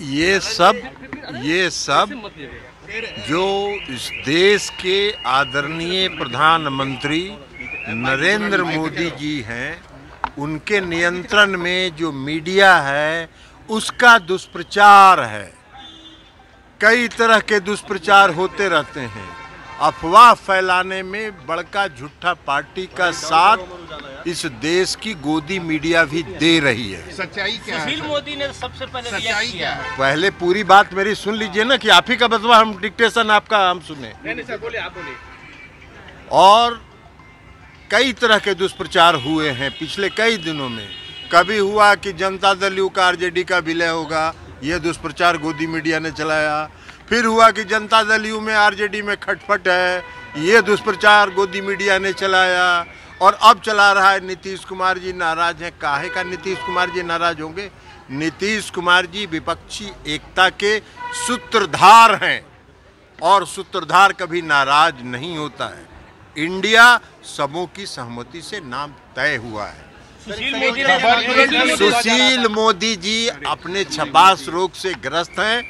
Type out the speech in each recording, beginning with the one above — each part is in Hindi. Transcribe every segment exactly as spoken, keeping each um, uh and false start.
ये सब ये सब जो इस देश के आदरणीय प्रधानमंत्री नरेंद्र मोदी जी हैं, उनके नियंत्रण में जो मीडिया है उसका दुष्प्रचार है। कई तरह के दुष्प्रचार होते रहते हैं। अफवाह फैलाने में बड़का झूठा पार्टी का साथ इस देश की गोदी मीडिया भी दे रही है। सच्चाई क्या है? सुशील मोदी ने सबसे पहले सच्चाई क्या है? पहले पूरी बात मेरी सुन लीजिए ना, कि आप ही का बतवा हम डिक्टेशन आपका हम सुने। नहीं नहीं सर, बोले आप बोले। और कई तरह के दुष्प्रचार हुए हैं पिछले कई दिनों में। कभी हुआ कि जनता दल यू का आरजेडी का विलय होगा, यह दुष्प्रचार गोदी मीडिया ने चलाया। फिर हुआ कि जनता दल यू में आरजेडी में खटपट है, ये दुष्प्रचार गोदी मीडिया ने चलाया। और अब चला रहा है नीतीश कुमार जी नाराज हैं। काहे का नीतीश कुमार जी नाराज होंगे? नीतीश कुमार जी विपक्षी एकता के सूत्रधार हैं और सूत्रधार कभी नाराज नहीं होता है। इंडिया समूह की सहमति से नाम तय हुआ है। सुशील मोदी जी अपने छपास रोग से ग्रस्त हैं,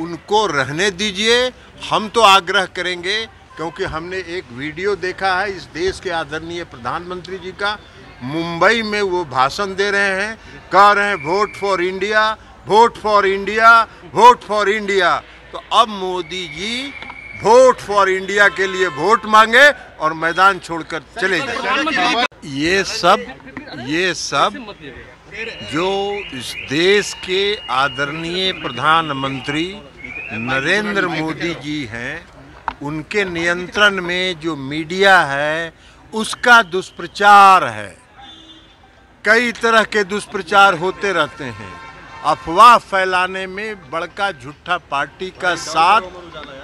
उनको रहने दीजिए। हम तो आग्रह करेंगे, क्योंकि हमने एक वीडियो देखा है इस देश के आदरणीय प्रधानमंत्री जी का। मुंबई में वो भाषण दे रहे हैं, कह रहे हैं vote for India, vote for India, vote for India. तो अब Modi ji vote for India के लिए वोट मांगे और मैदान छोड़कर चले जाए। ये सब ये सब जो इस देश के आदरणीय प्रधानमंत्री नरेंद्र मोदी जी हैं, उनके नियंत्रण में जो मीडिया है उसका दुष्प्रचार है। कई तरह के दुष्प्रचार होते रहते हैं। अफवाह फैलाने में बड़का झूठा पार्टी का साथ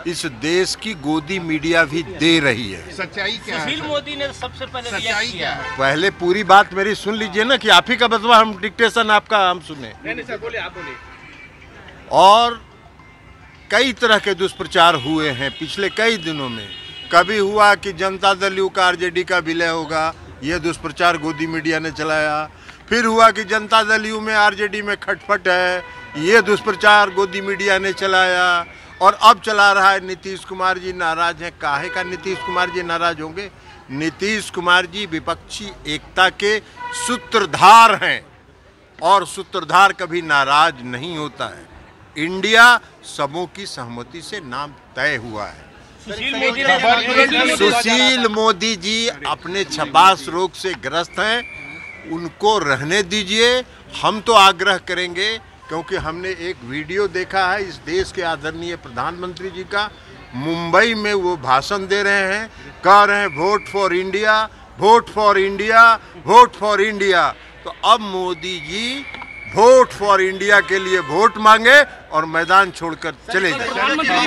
इस देश की गोदी मीडिया भी दे रही है। सच्चाई क्या है? सुशील मोदी ने सबसे पहले सच्चाई क्या है? पहले पूरी बात मेरी सुन लीजिए ना, कि आप ही का बतवा हम डिक्टेशन आपका हम सुने। नहीं नहीं सर, बोले आप बोले। और कई तरह के दुष्प्रचार हुए हैं पिछले कई दिनों में। कभी हुआ कि जनता दल यू का आरजेडी का विलय होगा, यह दुष्प्रचार गोदी मीडिया ने चलाया। फिर हुआ कि जनता दल यू में आरजेडी में खटपट है, ये दुष्प्रचार गोदी मीडिया ने चलाया। और अब चला रहा है नीतीश कुमार जी नाराज हैं। काहे का नीतीश कुमार जी नाराज होंगे? नीतीश कुमार जी विपक्षी एकता के सूत्रधार हैं और सूत्रधार कभी नाराज नहीं होता है। इंडिया समूह की सहमति से नाम तय हुआ है। सुशील मोदी जी अपने छपास रोग से ग्रस्त हैं, उनको रहने दीजिए। हम तो आग्रह करेंगे, क्योंकि हमने एक वीडियो देखा है इस देश के आदरणीय प्रधानमंत्री जी का। मुंबई में वो भाषण दे रहे हैं, कह रहे हैं vote for India, vote for India, vote for India. तो अब Modi ji vote for India के लिए वोट मांगे और मैदान छोड़कर चले जाए।